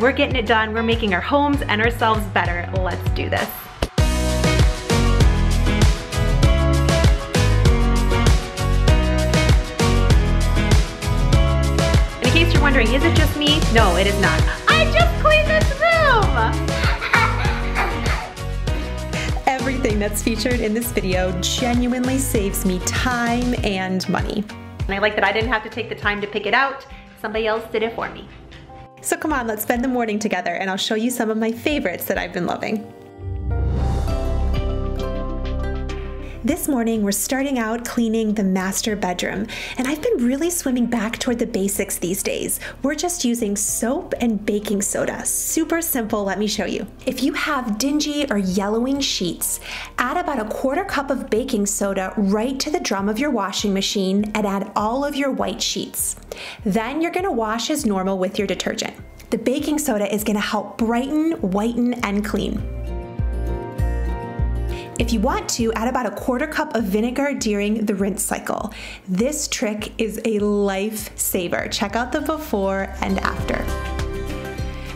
We're getting it done. We're making our homes and ourselves better. Let's do this. In case you're wondering, is it just me? No, it is not. I just cleaned this room! Everything that's featured in this video genuinely saves me time and money. And I like that I didn't have to take the time to pick it out. Somebody else did it for me. So come on, let's spend the morning together and I'll show you some of my favorites that I've been loving. This morning, we're starting out cleaning the master bedroom, and I've been really swimming back toward the basics these days. We're just using soap and baking soda. Super simple, let me show you. If you have dingy or yellowing sheets, add about a quarter cup of baking soda right to the drum of your washing machine and add all of your white sheets. Then you're gonna wash as normal with your detergent. The baking soda is gonna help brighten, whiten, and clean. If you want to, add about a quarter cup of vinegar during the rinse cycle. This trick is a lifesaver. Check out the before and after.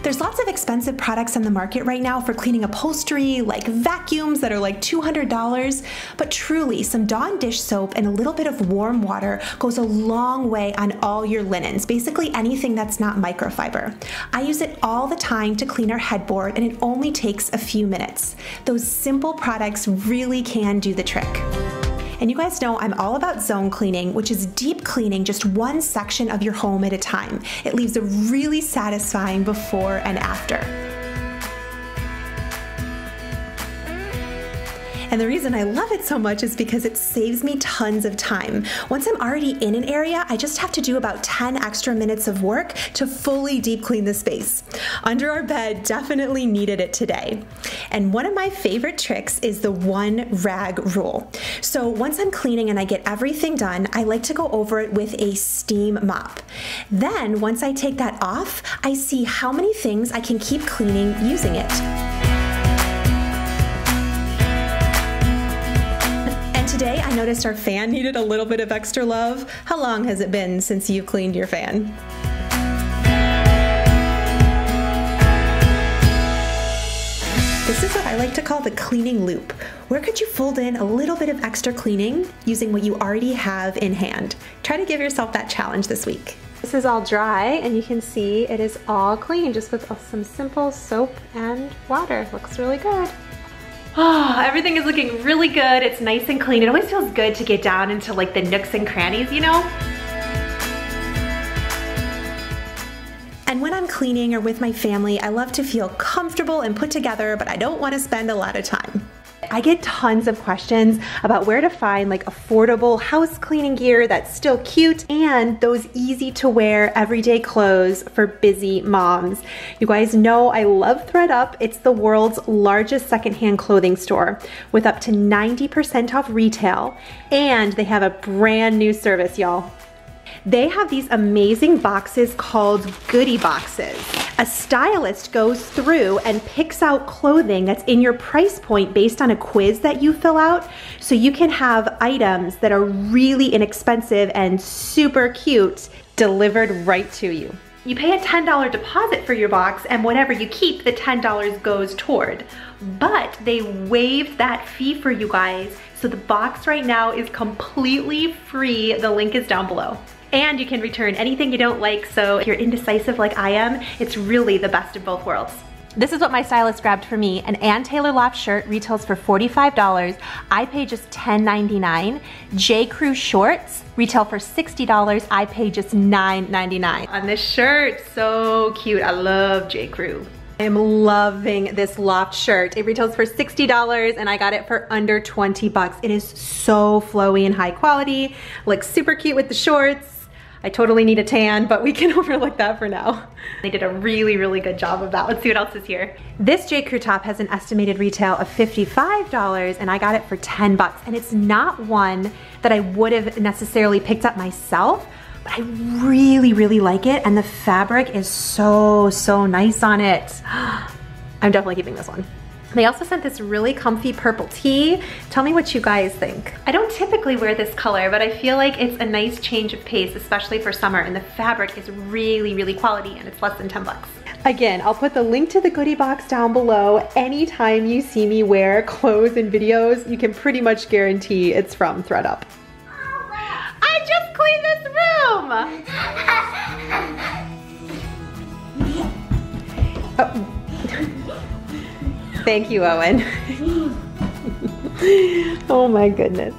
There's lots of expensive products on the market right now for cleaning upholstery, like vacuums that are like $200, but truly, some Dawn dish soap and a little bit of warm water goes a long way on all your linens, basically anything that's not microfiber. I use it all the time to clean our headboard, and it only takes a few minutes. Those simple products really can do the trick. And you guys know I'm all about zone cleaning, which is deep cleaning just one section of your home at a time. It leaves a really satisfying before and after. And the reason I love it so much is because it saves me tons of time. Once I'm already in an area, I just have to do about 10 extra minutes of work to fully deep clean the space. Under our bed definitely needed it today. And one of my favorite tricks is the one rag rule. So once I'm cleaning and I get everything done, I like to go over it with a steam mop. Then once I take that off, I see how many things I can keep cleaning using it. Today, I noticed our fan needed a little bit of extra love. How long has it been since you cleaned your fan? This is what I like to call the cleaning loop. Where could you fold in a little bit of extra cleaning using what you already have in hand? Try to give yourself that challenge this week. This is all dry, and you can see it is all clean just with some simple soap and water. Looks really good. Oh, everything is looking really good. It's nice and clean. It always feels good to get down into like the nooks and crannies, you know? And when I'm cleaning or with my family, I love to feel comfortable and put together, but I don't want to spend a lot of time. I get tons of questions about where to find like affordable house cleaning gear that's still cute and those easy to wear everyday clothes for busy moms. You guys know I love thredUP. It's the world's largest secondhand clothing store with up to 90% off retail, and they have a brand new service, y'all. They have these amazing boxes called goodie boxes. A stylist goes through and picks out clothing that's in your price point based on a quiz that you fill out, so you can have items that are really inexpensive and super cute delivered right to you. You pay a $10 deposit for your box, and whatever you keep, the $10 goes toward. But they waived that fee for you guys, so the box right now is completely free. The link is down below. And you can return anything you don't like, so if you're indecisive like I am, it's really the best of both worlds. This is what my stylist grabbed for me. An Ann Taylor Loft shirt retails for $45. I pay just $10.99. J.Crew shorts retail for $60. I pay just $9.99. On this shirt, so cute. I love J.Crew. I am loving this Loft shirt. It retails for $60 and I got it for under 20 bucks. It is so flowy and high quality. Looks super cute with the shorts. I totally need a tan, but we can overlook that for now. They did a really, really good job of that. Let's see what else is here. This J.Crew top has an estimated retail of $55 and I got it for 10 bucks. And it's not one that I would have necessarily picked up myself, but I really, really like it. And the fabric is so, so nice on it. I'm definitely keeping this one. They also sent this really comfy purple tee. Tell me what you guys think. I don't typically wear this color, but I feel like it's a nice change of pace, especially for summer, and the fabric is really, really quality, and it's less than 10 bucks. Again, I'll put the link to the goodie box down below. Anytime you see me wear clothes in videos, you can pretty much guarantee it's from thredUP. Oh, wow. I just cleaned this room! Oh. Thank you, Owen. Oh my goodness.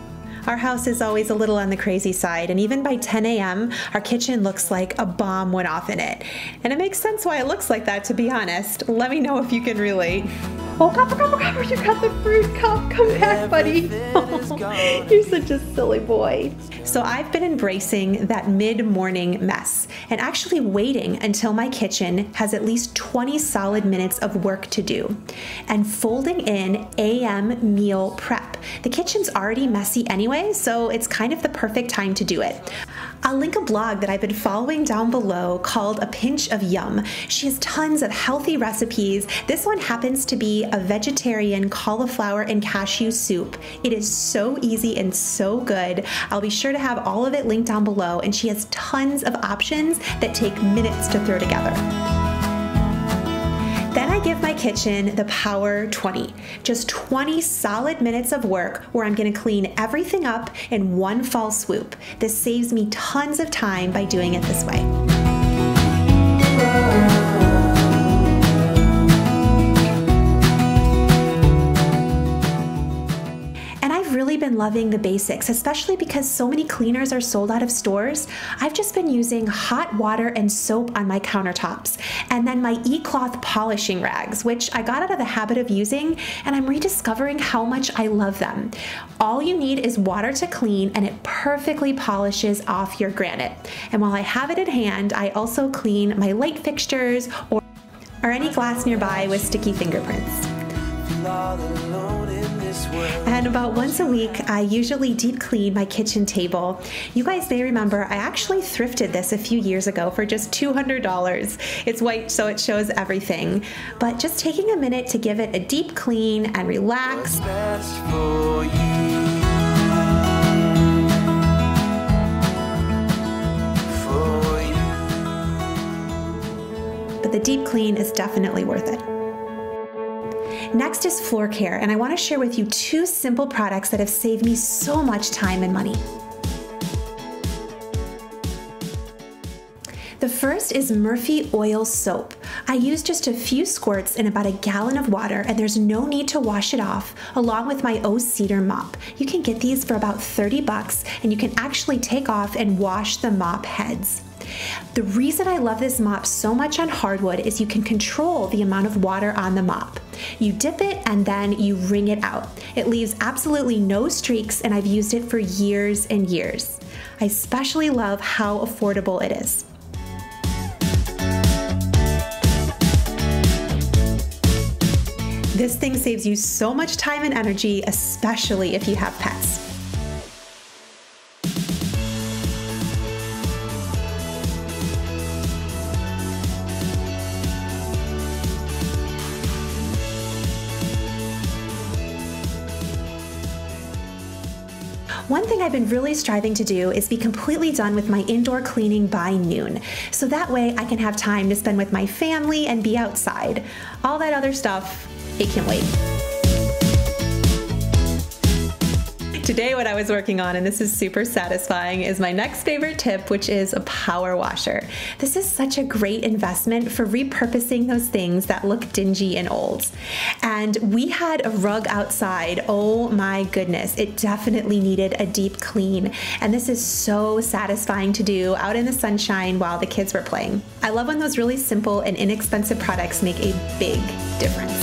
Our house is always a little on the crazy side, and even by 10 a.m., our kitchen looks like a bomb went off in it. And it makes sense why it looks like that, to be honest. Let me know if you can relate. Oh, you got the fruit cup. Come back, buddy. Oh, you're such a silly boy. So I've been embracing that mid-morning mess and actually waiting until my kitchen has at least 20 solid minutes of work to do and folding in a.m. meal prep. The kitchen's already messy anyway, so it's kind of the perfect time to do it. I'll link a blog that I've been following down below called A Pinch of Yum. She has tons of healthy recipes. This one happens to be a vegetarian cauliflower and cashew soup. It is so easy and so good. I'll be sure to have all of it linked down below, and she has tons of options that take minutes to throw together. Then I give my kitchen the power 20. Just 20 solid minutes of work where I'm gonna clean everything up in one fell swoop. This saves me tons of time by doing it this way. Been loving the basics, especially because so many cleaners are sold out of stores. I've just been using hot water and soap on my countertops, and then my e-cloth polishing rags, which I got out of the habit of using, and I'm rediscovering how much I love them. All you need is water to clean, and it perfectly polishes off your granite. And while I have it in hand, I also clean my light fixtures or any glass nearby with sticky fingerprints. And about once a week, I usually deep clean my kitchen table. You guys may remember, I actually thrifted this a few years ago for just $200. It's white, so it shows everything. But just taking a minute to give it a deep clean and relax. But the deep clean is definitely worth it. Next is floor care, and I want to share with you two simple products that have saved me so much time and money. The first is Murphy Oil Soap. I use just a few squirts in about a gallon of water, and there's no need to wash it off, along with my O-Cedar mop. You can get these for about 30 bucks, and you can actually take off and wash the mop heads. The reason I love this mop so much on hardwood is you can control the amount of water on the mop. You dip it and then you wring it out. It leaves absolutely no streaks, and I've used it for years and years. I especially love how affordable it is. This thing saves you so much time and energy, especially if you have pets. One thing I've been really striving to do is be completely done with my indoor cleaning by noon, so that way I can have time to spend with my family and be outside. All that other stuff, it can wait. Today what I was working on, and this is super satisfying, is my next favorite tip, which is a power washer. This is such a great investment for repurposing those things that look dingy and old. And we had a rug outside. Oh my goodness, it definitely needed a deep clean. And this is so satisfying to do out in the sunshine while the kids were playing. I love when those really simple and inexpensive products make a big difference.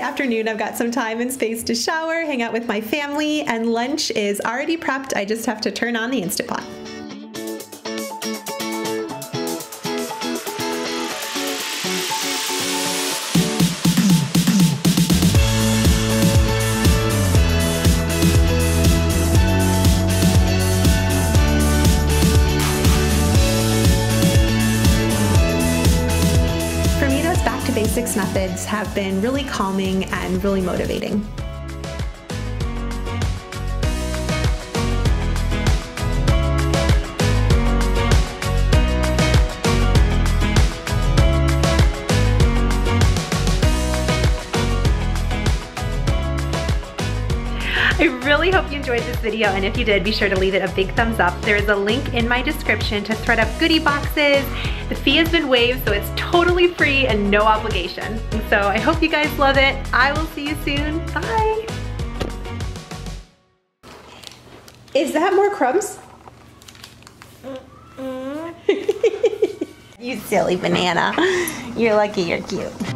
Afternoon, I've got some time and space to shower, hang out with my family, and lunch is already prepped. I just have to turn on the Instant Pot. methods have been really calming and really motivating. I really hope you enjoyed this video, and if you did, be sure to leave it a big thumbs up. There is a link in my description to thredUP goodie boxes. The fee has been waived, so it's totally free and no obligation. And so I hope you guys love it. I will see you soon. Bye. Is that more crumbs? You silly banana. You're lucky you're cute.